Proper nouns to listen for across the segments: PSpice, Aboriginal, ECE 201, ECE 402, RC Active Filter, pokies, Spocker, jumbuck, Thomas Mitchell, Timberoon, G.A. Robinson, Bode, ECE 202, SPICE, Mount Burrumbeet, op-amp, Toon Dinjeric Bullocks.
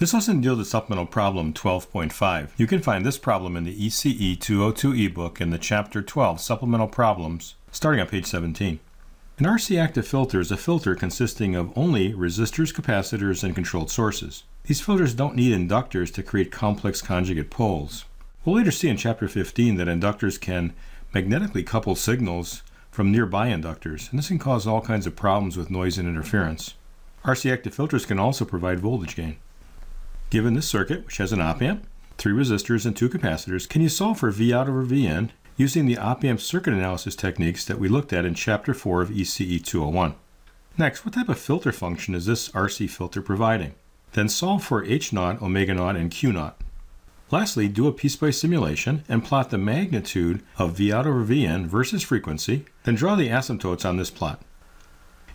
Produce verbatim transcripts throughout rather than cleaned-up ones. This lesson deals with supplemental problem twelve point five. You can find this problem in the E C E two oh two ebook in the Chapter twelve Supplemental Problems, starting on page seventeen. An R C Active Filter is a filter consisting of only resistors, capacitors, and controlled sources. These filters don't need inductors to create complex conjugate poles. We'll later see in Chapter fifteen that inductors can magnetically couple signals from nearby inductors, and this can cause all kinds of problems with noise and interference. R C Active Filters can also provide voltage gain. Given this circuit, which has an op-amp, three resistors, and two capacitors, can you solve for V out over V in using the op-amp circuit analysis techniques that we looked at in Chapter four of E C E two oh one? Next, what type of filter function is this R C filter providing? Then solve for H naught, omega naught, and Q naught. Lastly, do a PSpice simulation and plot the magnitude of V out over V in versus frequency, then draw the asymptotes on this plot.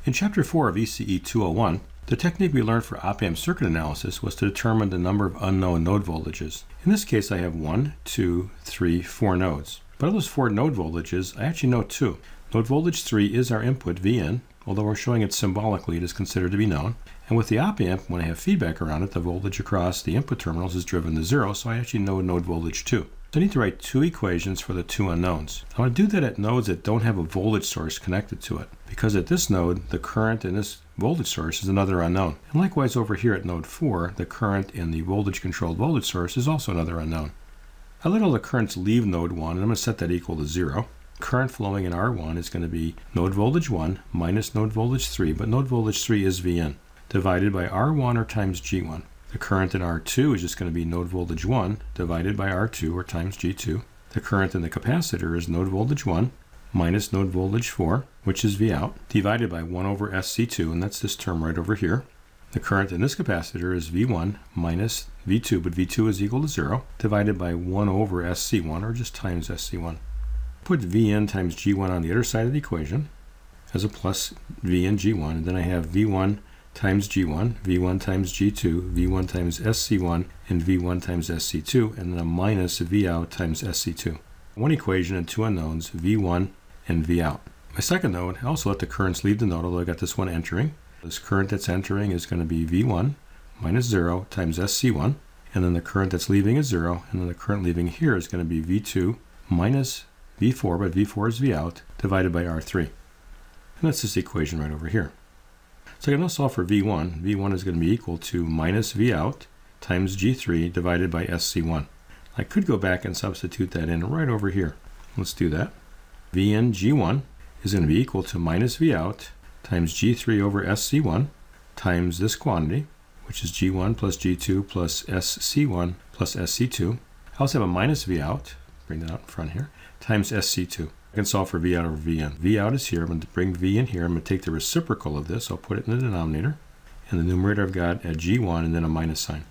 In Chapter four of E C E two oh one, the technique we learned for op-amp circuit analysis was to determine the number of unknown node voltages. In this case, I have one, two, three, four nodes. But of those four node voltages, I actually know two. Node voltage three is our input V in, although we're showing it symbolically, it is considered to be known. And with the op-amp, when I have feedback around it, the voltage across the input terminals is driven to zero, so I actually know node voltage two. So I need to write two equations for the two unknowns. I want to do that at nodes that don't have a voltage source connected to it, because at this node, the current in this voltage source is another unknown. And likewise over here at node four, the current in the voltage-controlled voltage source is also another unknown. I let all the currents leave node one, and I'm going to set that equal to zero. Current flowing in R one is going to be node voltage one minus node voltage three, but node voltage three is V in, divided by R one or times G one. The current in R two is just going to be node voltage one divided by R two or times G two. The current in the capacitor is node voltage one minus node voltage four, which is V out, divided by one over S C two, and that's this term right over here. The current in this capacitor is V one minus V two, but V two is equal to zero, divided by one over S C one, or just times S C one. Put V in times G one on the other side of the equation as a plus V in G one, and then I have V one times G one, V one times G two, V one times S C one, and V one times S C two, and then a minus V out times S C two. One equation and two unknowns, V one and V out. My second node, I also let the currents leave the node, although I got this one entering. This current that's entering is going to be V one minus zero times S C one, and then the current that's leaving is zero, and then the current leaving here is going to be V two minus V four, but V four is V out, divided by R three. And that's this equation right over here. So I can now solve for V one. V one is going to be equal to minus V out times G three divided by S C one. I could go back and substitute that in right over here. Let's do that. V in G one is going to be equal to minus V out times G three over S C one times this quantity, which is G one plus G two plus S C one plus S C two. I also have a minus V out, bring that out in front here, times S C two. I can solve for V out over V in. V out is here. I'm going to bring V in here. I'm going to take the reciprocal of this. I'll put it in the denominator. And the numerator I've got a G one and then a minus sign.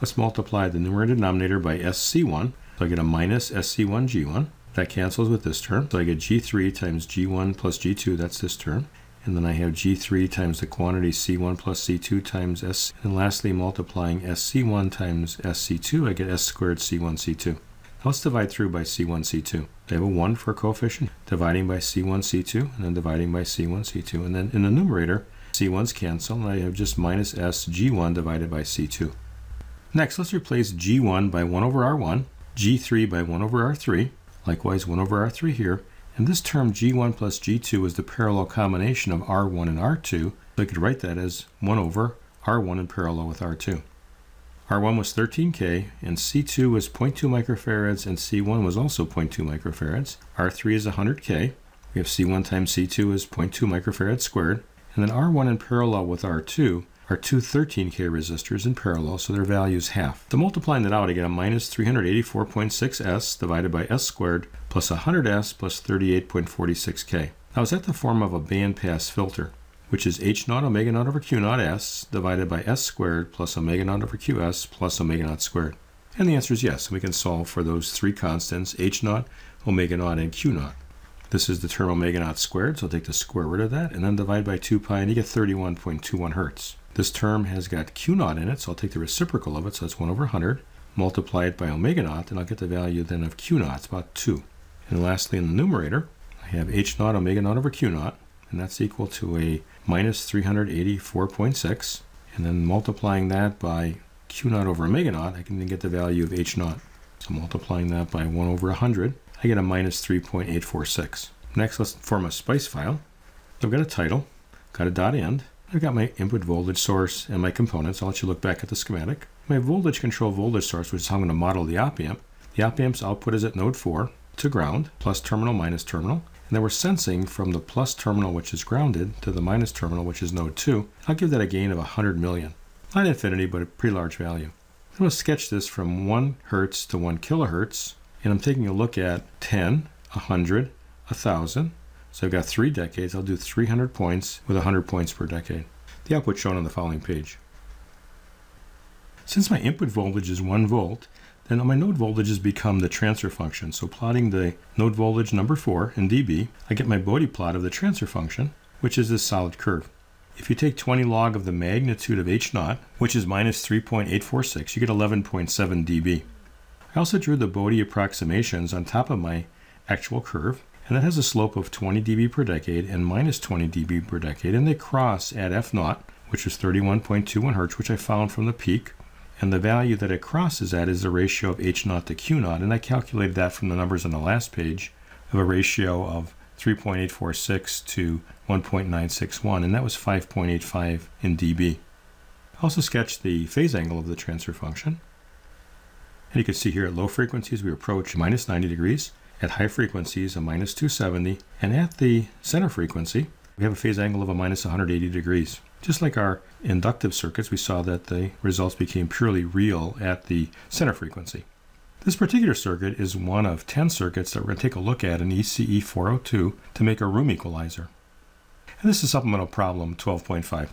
Let's multiply the numerator and denominator by S C one. So I get a minus S C one G one. That cancels with this term. So I get G three times G one plus G two. That's this term. And then I have G three times the quantity C one plus C two times S. And lastly, multiplying S C one times S C two, I get S squared C one C two. Let's divide through by C one, C two. I have a one for a coefficient, dividing by C one, C two, and then dividing by C one, C two. And then in the numerator, C ones cancel, and I have just minus S G one divided by C two. Next, let's replace G one by one over R one, G three by one over R three, likewise one over R three here. And this term G one plus G two is the parallel combination of R one and R two. So I could write that as one over R one in parallel with R two. R one was thirteen K, and C two was zero point two microfarads, and C one was also zero point two microfarads. R three is one hundred K. We have C one times C two is zero point two microfarads squared. And then R one in parallel with R two are two thirteen K resistors in parallel, so their value is half. So multiplying that out, I get a minus three hundred eighty-four point six S divided by S squared plus one hundred S plus thirty-eight point four six K. Now, is that the form of a bandpass filter, which is H naught omega naught over Q naught S divided by S squared plus omega naught over Q S plus omega naught squared? And the answer is yes. We can solve for those three constants, H naught, omega naught, and Q naught. This is the term omega naught squared, so I'll take the square root of that, and then divide by two pi, and you get thirty-one point two one hertz. This term has got Q naught in it, so I'll take the reciprocal of it, so that's one over one hundred, multiply it by omega naught, and I'll get the value then of Q naught, it's about two. And lastly, in the numerator, I have H naught omega naught over Q naught, and that's equal to a minus three hundred eighty-four point six, and then multiplying that by Q naught over omega naught, I can then get the value of H naught. So multiplying that by one over one hundred, I get a minus three point eight four six. Next, let's form a SPICE file. I've got a title, got a dot end, I've got my input voltage source and my components. I'll let you look back at the schematic. My voltage control voltage source, which is how I'm going to model the op amp. The op amp's output is at node four to ground, plus terminal, minus terminal. And then we're sensing from the plus terminal, which is grounded, to the minus terminal, which is node two. I'll give that a gain of one hundred million. Not infinity, but a pretty large value. I'm going to sketch this from one hertz to one kilohertz. And I'm taking a look at ten, one hundred, one thousand. So I've got three decades. I'll do three hundred points with one hundred points per decade. The output shown on the following page. Since my input voltage is one volt, then my node voltages become the transfer function. So plotting the node voltage number four in dB, I get my Bode plot of the transfer function, which is this solid curve. If you take twenty log of the magnitude of H naught, which is minus three point eight four six, you get eleven point seven dB. I also drew the Bode approximations on top of my actual curve, and that has a slope of twenty dB per decade and minus twenty dB per decade, and they cross at F naught, which is thirty-one point two one hertz, which I found from the peak. And the value that it crosses at is the ratio of H naught to Q naught, and I calculated that from the numbers on the last page of a ratio of three point eight four six to one point nine six one, and that was five point eight five in dB. I also sketched the phase angle of the transfer function, and you can see here at low frequencies we approach minus ninety degrees, at high frequencies a minus two seventy, and at the center frequency we have a phase angle of a minus one hundred eighty degrees. Just like our inductive circuits, we saw that the results became purely real at the center frequency. This particular circuit is one of ten circuits that we're going to take a look at in E C E four oh two to make a room equalizer. And this is supplemental problem twelve point five.